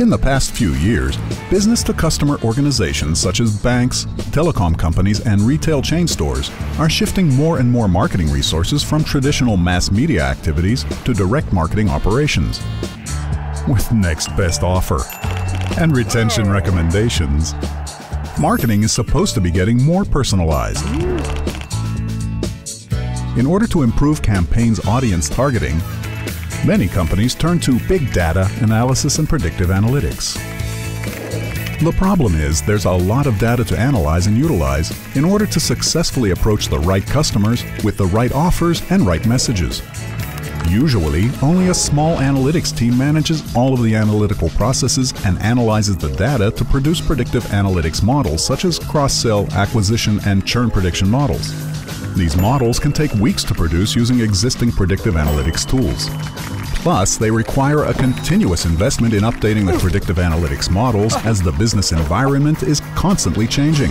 In the past few years, business-to-customer organizations such as banks, telecom companies, and retail chain stores are shifting more and more marketing resources from traditional mass media activities to direct marketing operations. With next best offer and retention recommendations, marketing is supposed to be getting more personalized. In order to improve campaigns' audience targeting, many companies turn to big data analysis and predictive analytics. The problem is there's a lot of data to analyze and utilize in order to successfully approach the right customers with the right offers and right messages. Usually, only a small analytics team manages all of the analytical processes and analyzes the data to produce predictive analytics models such as cross-sell, acquisition, and churn prediction models. These models can take weeks to produce using existing predictive analytics tools. Plus, they require a continuous investment in updating the predictive analytics models as the business environment is constantly changing.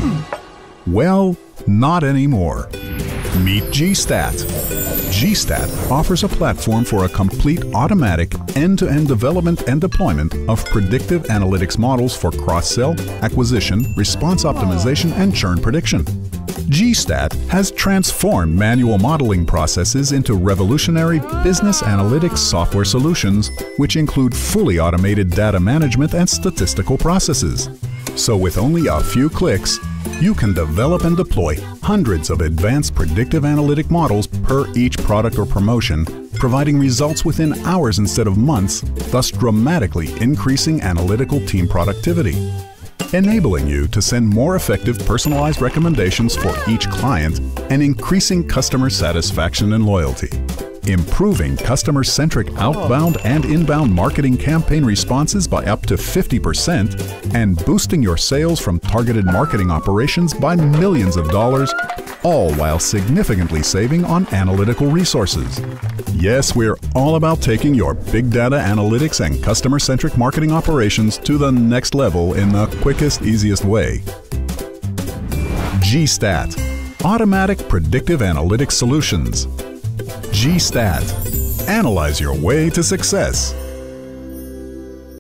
Well, not anymore. Meet GSTAT. GSTAT offers a platform for a complete automatic end-to-end development and deployment of predictive analytics models for cross-sell, acquisition, response optimization, and churn prediction. GSTAT has transformed manual modeling processes into revolutionary business analytics software solutions, which include fully automated data management and statistical processes. So with only a few clicks, you can develop and deploy hundreds of advanced predictive analytic models per each product or promotion, providing results within hours instead of months, thus dramatically increasing analytical team productivity, enabling you to send more effective personalized recommendations for each client and increasing customer satisfaction and loyalty. Improving customer-centric outbound and inbound marketing campaign responses by up to 50% and boosting your sales from targeted marketing operations by millions of dollars, all while significantly saving on analytical resources. Yes, we're all about taking your big data analytics and customer-centric marketing operations to the next level in the quickest, easiest way. GSTAT – Automatic Predictive Analytics Solutions. GSTAT. Analyze your way to success.